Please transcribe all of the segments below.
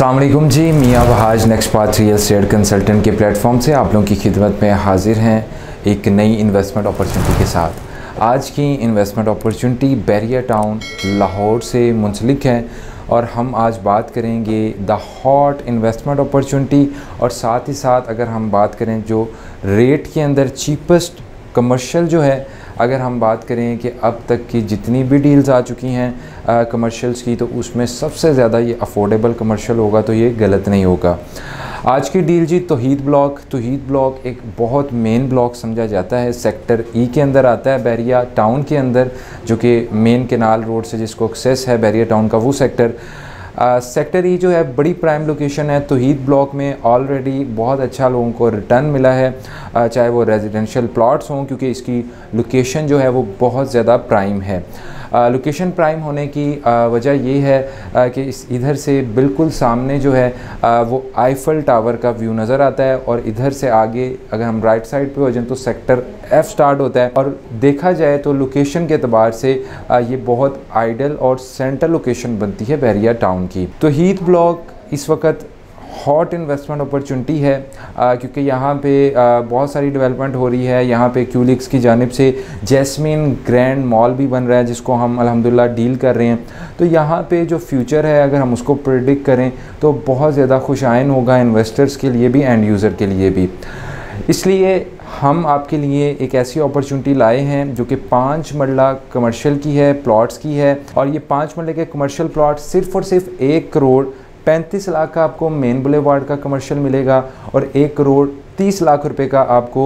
अस्सलाम वालेकुम जी, मियां बहाज नेक्स्टपाथ रियल एस्टेट कंसल्टेंट के प्लेटफॉर्म से आप लोगों की खिदमत में हाजिर हैं एक नई इन्वेस्टमेंट अपॉर्चुनिटी के साथ। आज की investment opportunity Bahria Town Lahore से मुंसलिक है और हम आज बात करेंगे द हॉट इन्वेस्टमेंट अपॉर्चुनिटी और साथ ही साथ अगर हम बात करें जो रेट के अंदर चीपेस्ट कमर्शियल जो है, अगर हम बात करें कि अब तक की जितनी भी डील्स आ चुकी हैं कमर्शियल्स की तो उसमें सबसे ज़्यादा ये अफोर्डेबल कमर्शियल होगा तो ये गलत नहीं होगा। आज की डील जी तौहीद ब्लॉक एक बहुत मेन ब्लॉक समझा जाता है, सेक्टर ई के अंदर आता है बहरिया टाउन के अंदर, जो कि मेन केनाल रोड से जिसको एक्सेस है बहरिया टाउन का वो सेक्टर। सेक्टर ई जो है बड़ी प्राइम लोकेशन है। तौहीद ब्लॉक में ऑलरेडी बहुत अच्छा लोगों को रिटर्न मिला है, चाहे वो रेजिडेंशियल प्लॉट्स हों, क्योंकि इसकी लोकेशन जो है वो बहुत ज़्यादा प्राइम है। लोकेशन प्राइम होने की वजह ये है कि इधर से बिल्कुल सामने जो है वो आईफल टावर का व्यू नज़र आता है और इधर से आगे अगर हम राइट साइड पे हो जाए तो सेक्टर एफ स्टार्ट होता है। और देखा जाए तो लोकेशन के अतबार से ये बहुत आइडल और सेंट्रल लोकेशन बनती है बहरिया टाउन की। तौहीद ब्लॉक इस वक्त हॉट इन्वेस्टमेंट अपॉर्चुनिटी है क्योंकि यहाँ पे बहुत सारी डेवलपमेंट हो रही है। यहाँ पे क्यूलिक्स की जानिब से जैस्मिन ग्रैंड मॉल भी बन रहा है जिसको हम अल्हम्दुलिल्लाह डील कर रहे हैं। तो यहाँ पे जो फ्यूचर है अगर हम उसको प्रेडिक्ट करें तो बहुत ज़्यादा खुशाइन होगा इन्वेस्टर्स के लिए भी एंड यूज़र के लिए भी। इसलिए हम आपके लिए एक ऐसी अपॉर्चुनिटी लाए हैं जो कि 5 मरला कमर्शियल की है, प्लॉट्स की है। और ये 5 मरले के कमर्शियल प्लॉट सिर्फ़ और सिर्फ 1 करोड़ 35 लाख का आपको मेन बुलेवार्ड का कमर्शियल मिलेगा और 1 करोड़ 30 लाख रुपए का आपको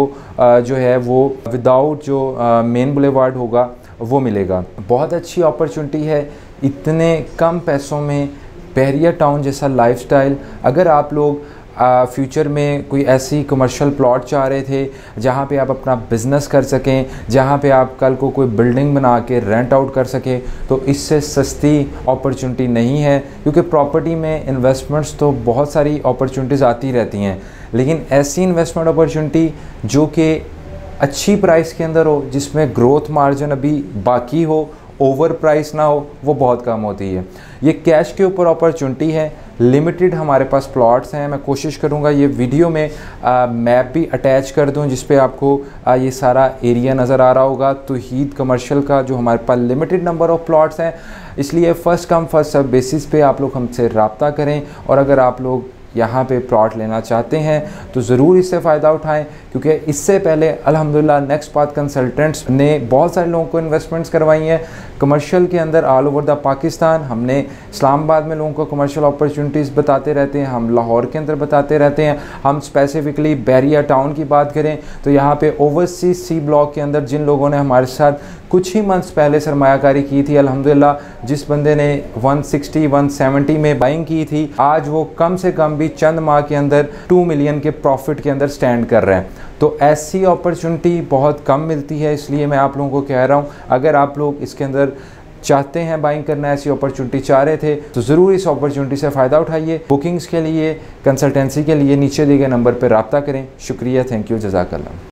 जो है वो विदाउट जो मेन बुलेवार्ड होगा वो मिलेगा। बहुत अच्छी अपॉर्चुनिटी है। इतने कम पैसों में बहरिया टाउन जैसा लाइफस्टाइल, अगर आप लोग फ्यूचर में कोई ऐसी कमर्शियल प्लॉट चाह रहे थे जहाँ पे आप अपना बिज़नेस कर सकें, जहाँ पे आप कल को कोई बिल्डिंग बना के रेंट आउट कर सकें, तो इससे सस्ती अपॉर्चुनिटी नहीं है। क्योंकि प्रॉपर्टी में इन्वेस्टमेंट्स तो बहुत सारी अपॉर्चुनिटीज़ आती रहती हैं, लेकिन ऐसी इन्वेस्टमेंट अपॉर्चुनिटी जो कि अच्छी प्राइस के अंदर हो, जिसमें ग्रोथ मार्जिन अभी बाकी हो, ओवर प्राइस ना हो, वो बहुत कम होती है। ये कैश के ऊपर अपॉर्चुनिटी है। लिमिटेड हमारे पास प्लॉट्स हैं। मैं कोशिश करूंगा ये वीडियो में मैप भी अटैच कर दूं जिस पे आपको ये सारा एरिया नज़र आ रहा होगा तौहीद कमर्शियल का, जो हमारे पास लिमिटेड नंबर ऑफ़ प्लॉट्स हैं। इसलिए first come first serve basis पे आप लोग हमसे रब्ता करें और अगर आप लोग यहाँ पे प्लॉट लेना चाहते हैं तो ज़रूर इससे फ़ायदा उठाएं, क्योंकि इससे पहले अल्हम्दुलिल्लाह नेक्स्टपाथ कंसल्टेंट्स ने बहुत सारे लोगों को इन्वेस्टमेंट्स करवाई हैं कमर्शियल के अंदर ऑल ओवर द पाकिस्तान। हमने इस्लामाबाद में लोगों को कमर्शियल अपॉर्चुनिटीज़ बताते रहते हैं, हम लाहौर के अंदर बताते रहते हैं। हम स्पेसिफ़िकली बहरिया टाउन की बात करें तो यहाँ पर ओवरसीज सी ब्लॉक के अंदर जिन लोगों ने हमारे साथ कुछ ही मंथ्स पहले सरमायाकारी की थी, अल्हम्दुलिल्लाह जिस बंदे ने 160 170 में बाइंग की थी, आज वो कम से कम भी चंद माह के अंदर 2 मिलियन के प्रॉफिट के अंदर स्टैंड कर रहे हैं। तो ऐसी अपॉर्चुनिटी बहुत कम मिलती है, इसलिए मैं आप लोगों को कह रहा हूँ अगर आप लोग इसके अंदर चाहते हैं बाइंग करना, ऐसी अपॉर्चुनिटी चाह रहे थे, तो ज़रूर इस अपॉर्चुनिटी से फ़ायदा उठाइए। बुकिंग्स के लिए, कंसल्टेंसी के लिए नीचे दिए गए नंबर पर रब्ता करें। शुक्रिया, थैंक यू, जज़ाकल्लाह।